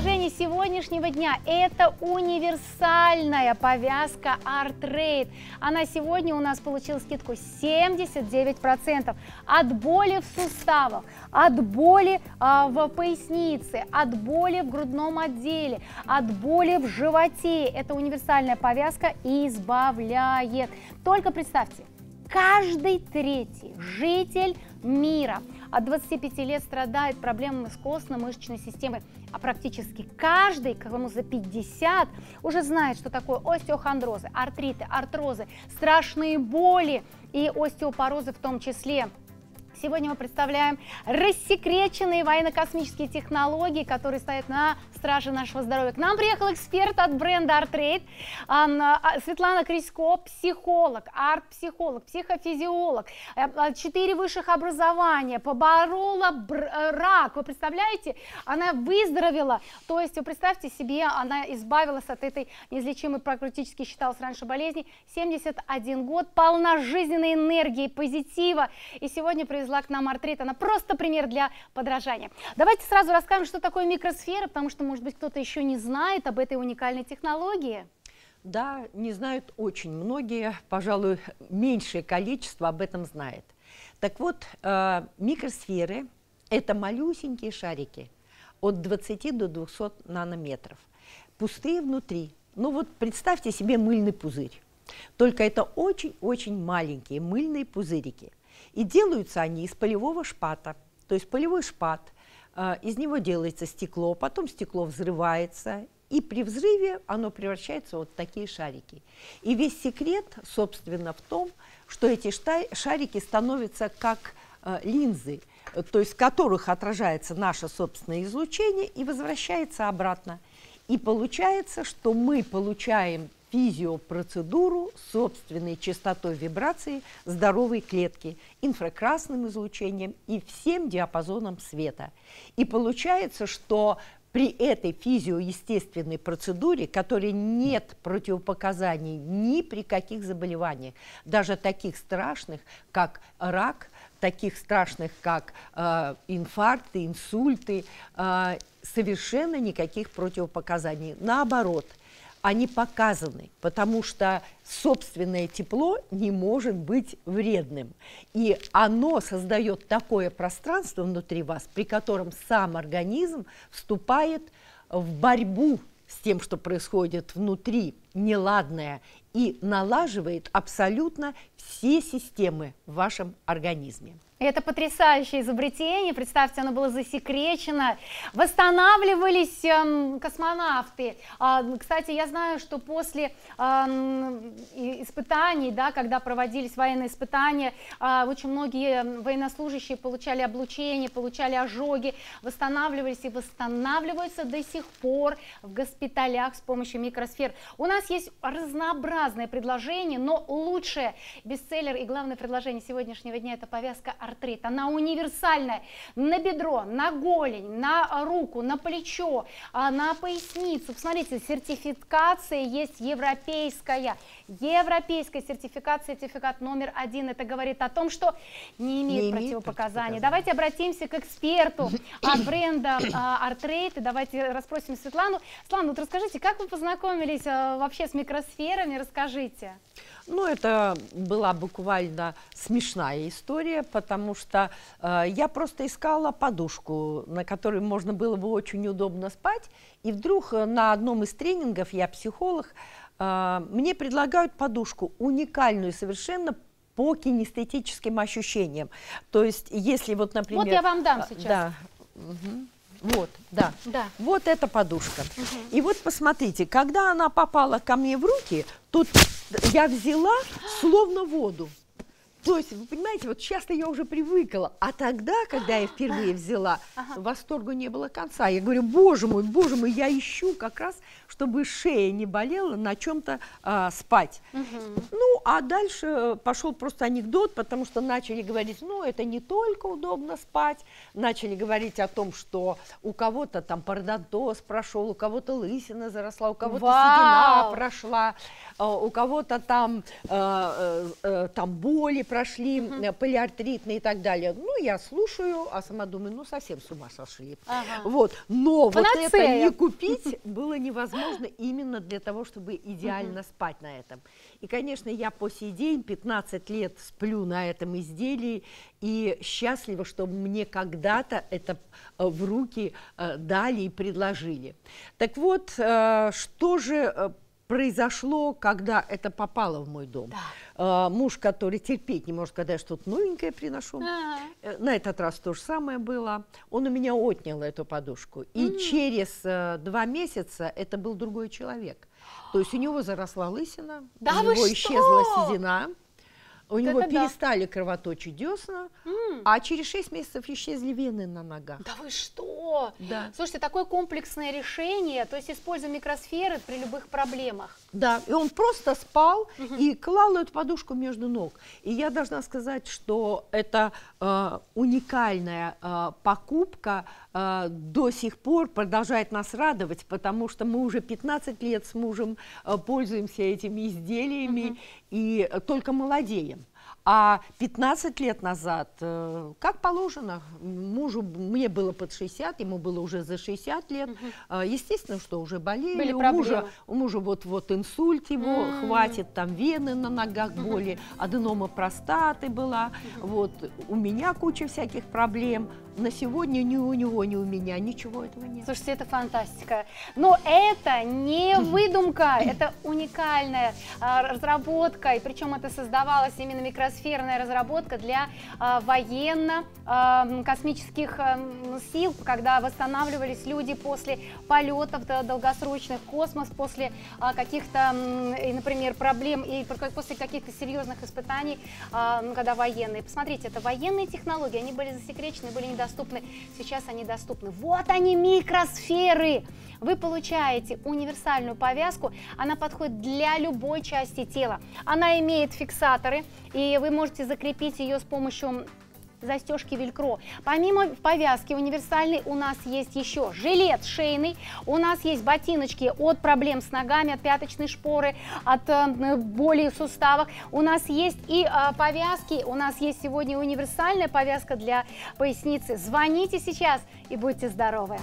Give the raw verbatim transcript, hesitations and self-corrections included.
предложение сегодняшнего дня – это универсальная повязка Артрейд. Она сегодня у нас получила скидку семьдесят девять процентов от боли в суставах, от боли а, в пояснице, от боли в грудном отделе, от боли в животе. Эта универсальная повязка избавляет. Только представьте, каждый третий житель мира от двадцати пяти лет страдает проблемами с костно-мышечной системой, а практически каждый, кому за пятьдесят, уже знает, что такое остеохондрозы, артриты, артрозы, страшные боли и остеопорозы в том числе. Сегодня мы представляем рассекреченные военно-космические технологии, которые стоят на страже нашего здоровья. К нам приехал эксперт от бренда Артрейд, Светлана Крископ, психолог, арт-психолог, психофизиолог, четыре высших образования, поборола рак. Вы представляете, она выздоровела, то есть, вы представьте себе, она избавилась от этой неизлечимой, практически считалась раньше болезни, семьдесят один год, полна жизненной энергии, позитива, и сегодня привезла к нам Артрейд, она просто пример для подражания. Давайте сразу расскажем, что такое микросфера, потому что, может быть, кто-то еще не знает об этой уникальной технологии. Да, не знают очень многие, пожалуй, меньшее количество об этом знает. Так вот, микросферы – это малюсенькие шарики от двадцати до двухсот нанометров, пустые внутри. Ну вот представьте себе мыльный пузырь, только это очень-очень маленькие мыльные пузырики. И делаются они из полевого шпата, то есть полевой шпат, э, из него делается стекло, потом стекло взрывается, и при взрыве оно превращается вот в такие шарики. И весь секрет, собственно, в том, что эти шарики становятся как э, линзы, то есть в которых отражается наше собственное излучение и возвращается обратно. И получается, что мы получаем физиопроцедуру собственной частотой вибрации здоровой клетки, инфракрасным излучением и всем диапазоном света. И получается, что при этой физиоестественной процедуре, которой нет противопоказаний ни при каких заболеваниях, даже таких страшных, как рак, таких страшных, как э, инфаркты, инсульты, э, совершенно никаких противопоказаний. Наоборот, они показаны, потому что собственное тепло не может быть вредным. И оно создает такое пространство внутри вас, при котором сам организм вступает в борьбу с тем, что происходит внутри, неладное, и налаживает абсолютно все системы в вашем организме. Это потрясающее изобретение, представьте, оно было засекречено, восстанавливались эм, космонавты. А, кстати, я знаю, что после эм, испытаний, да, когда проводились военные испытания, э, очень многие военнослужащие получали облучение, получали ожоги, восстанавливались и восстанавливаются до сих пор в госпиталях с помощью микросфер. У нас есть разнообразные предложения, но лучшее, бестселлер и главное предложение сегодняшнего дня – это повязка Артрейд. Она универсальная на бедро, на голень, на руку, на плечо, на поясницу. Посмотрите, сертификация есть европейская. Европейская сертификация, сертификат номер один. Это говорит о том, что не имеет, не имеет противопоказаний. противопоказаний. Давайте обратимся к эксперту от бренда Артрейд. И давайте расспросим Светлану. Светлана, вот расскажите, как вы познакомились вообще с микросферами? Расскажите. Ну, это была буквально смешная история, потому что э, я просто искала подушку, на которой можно было бы очень удобно спать, и вдруг на одном из тренингов, я психолог, э, мне предлагают подушку уникальную совершенно по кинестетическим ощущениям. То есть, если вот, например... Вот я вам дам сейчас. Да, угу. Вот, да. да, вот эта подушка. Угу. И вот посмотрите, когда она попала ко мне в руки, тут я взяла словно воду. То есть, вы понимаете, вот сейчас-то я уже привыкла, а тогда, когда я впервые взяла, ага. восторгу не было конца. Я говорю, боже мой, боже мой, я ищу как раз, чтобы шея не болела, на чем-то а, спать. Угу. Ну, а дальше пошел просто анекдот, потому что начали говорить, ну, это не только удобно спать, начали говорить о том, что у кого-то там парадонтоз прошел, у кого-то лысина заросла, у кого-то седина прошла, у кого-то там, э, э, там боли прошли, угу. полиартритные и так далее. Ну, я слушаю, а сама думаю, ну, совсем с ума сошли. Ага. Вот. Но панацея. Вот это не купить было невозможно именно для того, чтобы идеально угу. спать на этом. И, конечно, я по сей день пятнадцать лет сплю на этом изделии и счастлива, что мне когда-то это в руки дали и предложили. Так вот, что же произошло, когда это попало в мой дом? Да. Муж, который терпеть не может, когда я что-то новенькое приношу, ага. на этот раз то же самое было, он у меня отнял эту подушку. И м-м. через два месяца это был другой человек. То есть у него заросла лысина, да у него что? Исчезла седина, у вот него перестали да. кровоточить десна, mm. а через шесть месяцев исчезли вены на ногах. Да вы что? Да. Слушайте, такое комплексное решение, то есть используя микросферы при любых проблемах. Да, и он просто спал mm-hmm. и клал эту подушку между ног. И я должна сказать, что это э, уникальная э, покупка э, до сих пор продолжает нас радовать, потому что мы уже пятнадцать лет с мужем э, пользуемся этими изделиями mm-hmm. и э, только молодеем. А пятнадцать лет назад, как положено, мужу, мне было под шестьдесят, ему было уже за шестьдесят лет. Угу. Естественно, что уже болели. У мужа, у мужа вот, вот инсульт его, м-м-м. хватит, там вены на ногах, боли, угу. аденома простаты была. Угу. Вот, у меня куча всяких проблем. На сегодня ни у него, ни у меня ничего этого нет. Слушайте, это фантастика. Но это не выдумка, это уникальная разработка. И причем это создавалось именно микросферная разработка для э, военно-космических э, э, сил, когда восстанавливались люди после полетов долгосрочных в космос, после э, каких-то, э, например, проблем и после каких-то серьезных испытаний, э, когда военные. Посмотрите, это военные технологии, они были засекречены, были недоступны, сейчас они доступны. Вот они, микросферы! Вы получаете универсальную повязку, она подходит для любой части тела. Она имеет фиксаторы, и вы можете закрепить ее с помощью застежки велькро. Помимо повязки универсальной у нас есть еще жилет шейный, у нас есть ботиночки от проблем с ногами, от пяточной шпоры, от э, боли в суставах. У нас есть и э, повязки, у нас есть сегодня универсальная повязка для поясницы. Звоните сейчас и будьте здоровы!